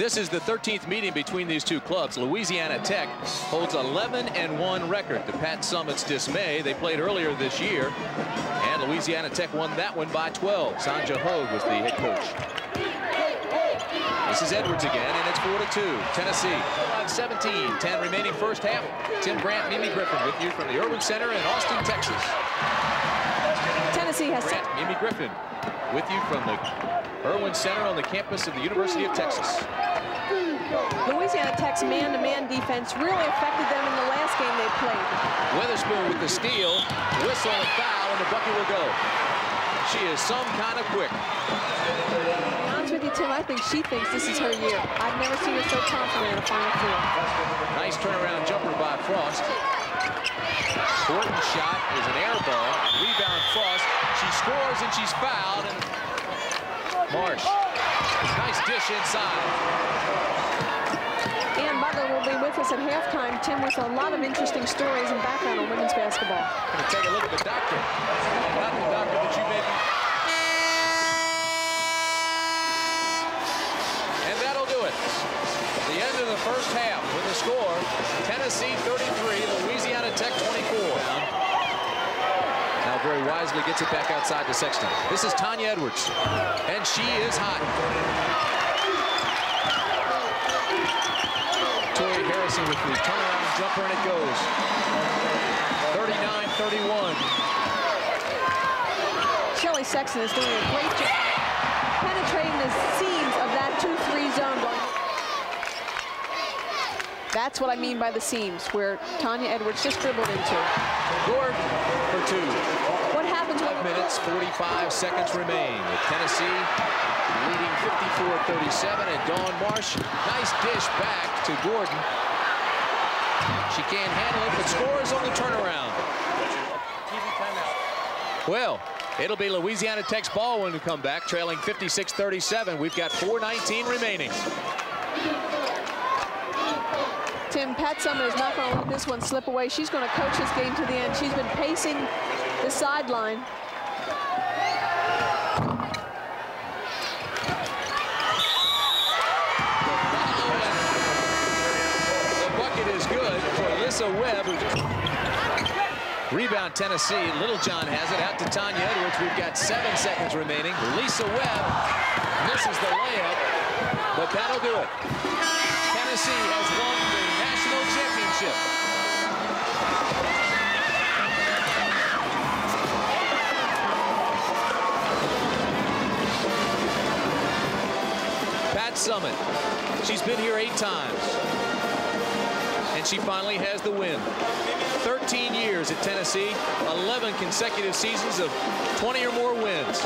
This is the 13th meeting between these two clubs. Louisiana Tech holds 11-1 record. To Pat Summitt's dismay, they played earlier this year, and Louisiana Tech won that one by 12. Sanja Hogue was the head coach. This is Edwards again, and it's 4-2. Tennessee 17-10 remaining first half. Tim Grant, Mimi Griffin with you from the Irwin Center in Austin, Texas. Tennessee has Grant, Mimi Griffin with you from the Irwin Center on the campus of the University of Texas. Louisiana Tech's man-to-man defense really affected them in the last game they played. Witherspoon with the steal, whistle and foul, and the bucket will go. She is some kind of quick. I'm honest with you, Tim, I think she thinks this is her year. I've never seen her so confident on the Final Four. Nice turnaround jumper by Frost. Gordon shot is an air ball. Rebound Frost. She scores and she's fouled. And Marsh. Nice dish inside. Will be with us at halftime, Tim, with a lot of interesting stories and background on women's basketball. I'm going to take a look at the doctor. Not the doctor that you may be. And that'll do it. The end of the first half with the score, Tennessee 33, Louisiana Tech 24. Now very wisely gets it back outside to Sexton. This is Tanya Edwards, and she is hot. Harrison with the turnaround jumper, and it goes. 39-31. Shelly Sexton is doing a great job penetrating the seams of that 2-3 zone. That's what I mean by the seams, where Tanya Edwards just dribbled into. Gordon for two. What happens? 5 minutes, 45 seconds remain. With Tennessee leading 54-37, and Dawn Marsh, nice dish back to Gordon. She can't handle it, but scores on the turnaround. Well, it'll be Louisiana Tech's ball when we come back, trailing 56-37. We've got 4:19 remaining. Tim, Pat Summitt is not going to let this one slip away. She's going to coach this game to the end. She's been pacing the sideline. Lisa Webb. Rebound Tennessee. Little John has it out to Tanya Edwards. We've got 7 seconds remaining. Lisa Webb misses the layup, but that'll do it. Tennessee has won the national championship. Pat Summitt. She's been here 8 times. And she finally has the win. 13 years at Tennessee, 11 consecutive seasons of 20 or more wins.